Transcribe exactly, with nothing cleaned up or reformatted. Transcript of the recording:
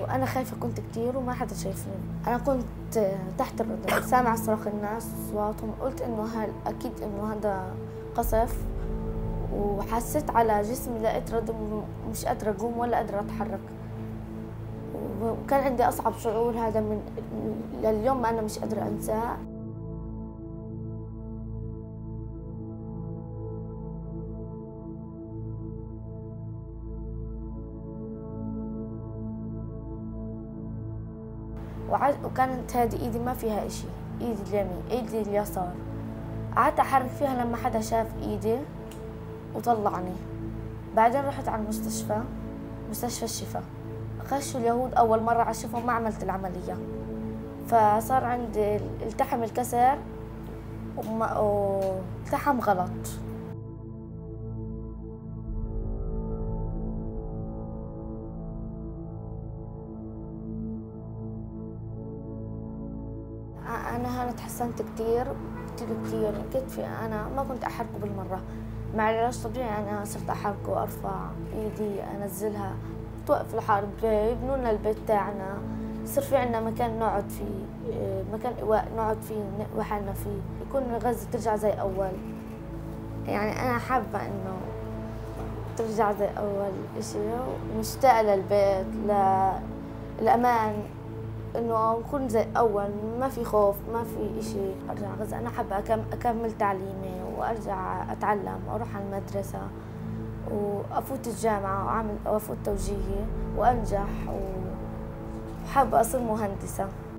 وانا خايفه كنت كتير وما حدا شايفني. انا كنت تحت الرادار، سامع صراخ الناس واصواتهم، قلت انه هل اكيد انه هذا قصف، وحسيت على جسمي لقيت ردم، مش قادره اقوم ولا قادره اتحرك، وكان عندي اصعب شعور هذا من لليوم ما انا مش قادره انساه. وكانت هذه ايدي ما فيها اشي، ايدي اليمين، ايدي اليسار، قعدت احرك فيها لما حدا شاف ايدي وطلعني. بعدين رحت على المستشفى، مستشفى الشفا، خشوا اليهود اول مره على الشفا وما عملت العمليه، فصار عندي التحم الكسر والتحم غلط. أنا هنا تحسنت كتير كتير كتير، كتفي أنا ما كنت أحركه بالمرة، مع العلاج الطبيعي أنا صرت أحركه، أرفع إيدي، أنزلها، توقف الحرب، يبنوا لنا البيت تاعنا، صار في عنا مكان نقعد فيه، مكان إيواء نقعد فيه نقوى حالنا فيه، يكون غزة ترجع زي أول. يعني أنا حابة إنه ترجع زي أول إشي، ومشتاقة للبيت، للأمان، إنه نكون زي أول، ما في خوف، ما في إشي. أرجع غزة، أنا حابة أكمل تعليمي وأرجع أتعلم وأروح على المدرسة وأفوت الجامعة وأعمل وأفوت توجيهي وأنجح، وحابة أصير مهندسة.